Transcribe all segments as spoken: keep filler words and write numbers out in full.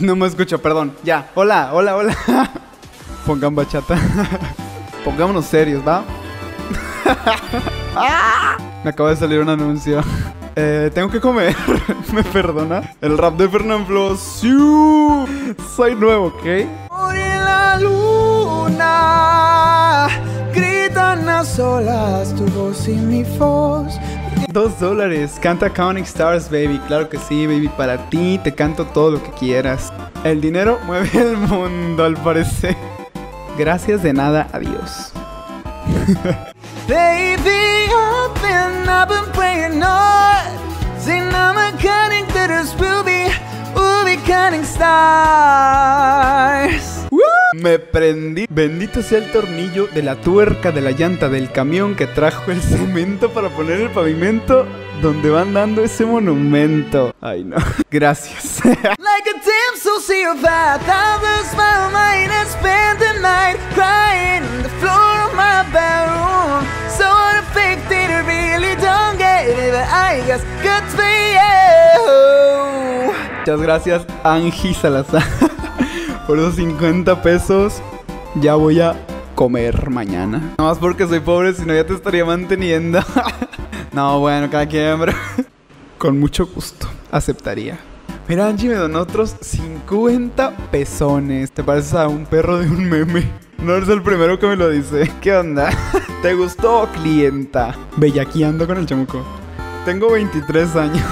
No me escucho, perdón. Ya, hola, hola, hola. Pongan bachata. Pongámonos serios, ¿va? Me acaba de salir un anuncio. Eh, tengo que comer. ¿Me perdona? El rap de Fernanfloo. Sí, soy nuevo, ¿ok? Por la luna gritan las olas, tu voz y mi voz. Dos dólares, canta Counting Stars, baby. Claro que sí, baby, para ti. Te canto todo lo que quieras. El dinero mueve el mundo, al parecer. Gracias de nada, adiós. Baby, I've been, I've been praying on. Saying I'm a counting stars, we'll be, we'll be counting stars. Me prendí. Bendito sea el tornillo de la tuerca de la llanta del camión que trajo el cemento para poner el pavimento donde van dando ese monumento. Ay, no. Gracias. Like a damn social vibe, I lost my mind and spent the night crying on the floor of my bedroom. So the fake thing I really don't get it, but I guess good for you. Muchas gracias, Angie Salazar. Por los cincuenta pesos ya voy a comer mañana. Nada más porque soy pobre, si no ya te estaría manteniendo. No, bueno, cada quien, bro. Con mucho gusto, aceptaría. Mira, Angie me donó otros cincuenta pesones. Te pareces a un perro de un meme. No eres el primero que me lo dice. ¿Qué onda? ¿Te gustó, clienta? Bellaqueando con el chamuco. Tengo veintitrés años.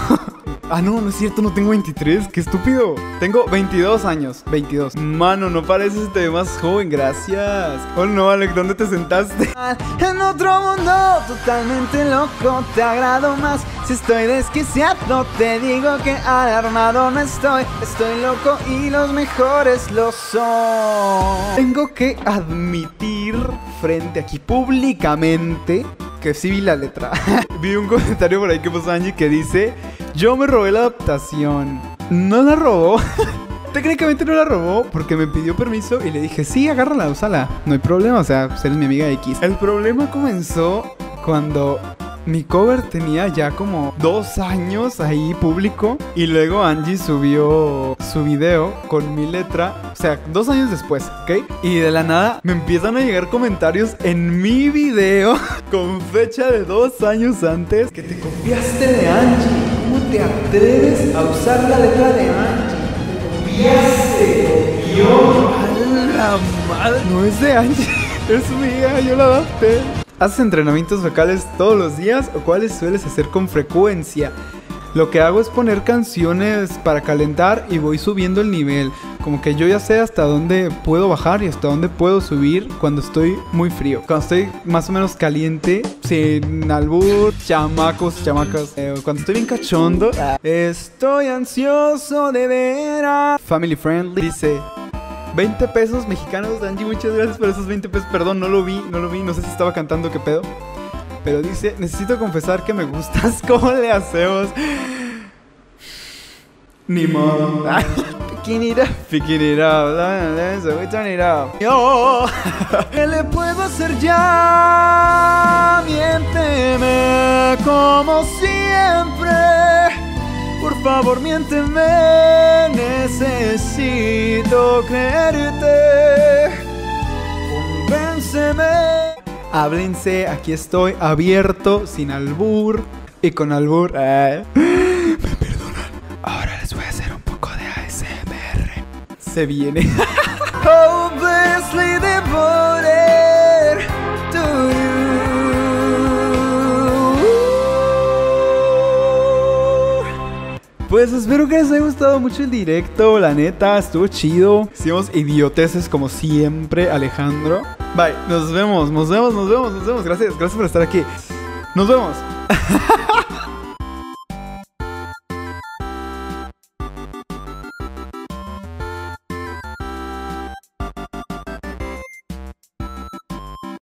Ah, no, no es cierto, no tengo veintitrés, qué estúpido. Tengo veintidós años, veintidós. Mano, no pareces, te ves más joven, gracias. Oh no, Alec, ¿dónde te sentaste? En otro mundo, totalmente loco, te agrado más. Si estoy desquiciado, te digo que alarmado no estoy. Estoy loco y los mejores lo son. Tengo que admitir frente aquí públicamente que sí vi la letra. Vi un comentario por ahí que puso Angie que dice: yo me robé la adaptación. No la robó. Técnicamente no la robó porque me pidió permiso y le dije, sí, agárrala, úsala. No hay problema, o sea, pues eres mi amiga X. El problema comenzó cuando mi cover tenía ya como dos años ahí público. Y luego Angie subió su video con mi letra. O sea, dos años después, ¿ok? Y de la nada me empiezan a llegar comentarios en mi video con fecha de dos años antes. Que te copiaste de Angie. ¿Te atreves a usar la letra de Angie? ¡Copiaste! ¡Copió! ¡A la madre! No es de Angie, es mía, yo la adapté. ¿Haces entrenamientos vocales todos los días o cuáles sueles hacer con frecuencia? Lo que hago es poner canciones para calentar y voy subiendo el nivel. Como que yo ya sé hasta dónde puedo bajar y hasta dónde puedo subir cuando estoy muy frío. Cuando estoy más o menos caliente, sin albur, chamacos, chamacas. Eh, cuando estoy bien cachondo, estoy ansioso de ver a Family Friendly. Dice, veinte pesos mexicanos, Danji, muchas gracias por esos veinte pesos. Perdón, no lo vi, no lo vi, no sé si estaba cantando, qué pedo. Pero dice, necesito confesar que me gustas. ¿Cómo le hacemos? Ni modo. Picking it up. Picking it up. So we turn it up. Yo. ¿Qué le puedo hacer ya? Miénteme como siempre. Por favor, miénteme. Necesito creerte. Convénceme. Háblense, aquí estoy, abierto, sin albur y con albur. Eh. Me perdonan. Ahora les voy a hacer un poco de A S M R. Se viene. Hopelessly devoted to you. Pues espero que les haya gustado mucho el directo, la neta, estuvo chido. Hicimos idioteces como siempre, Alejandro. Bye, nos vemos, nos vemos, nos vemos, nos vemos. Gracias, gracias por estar aquí. Nos vemos.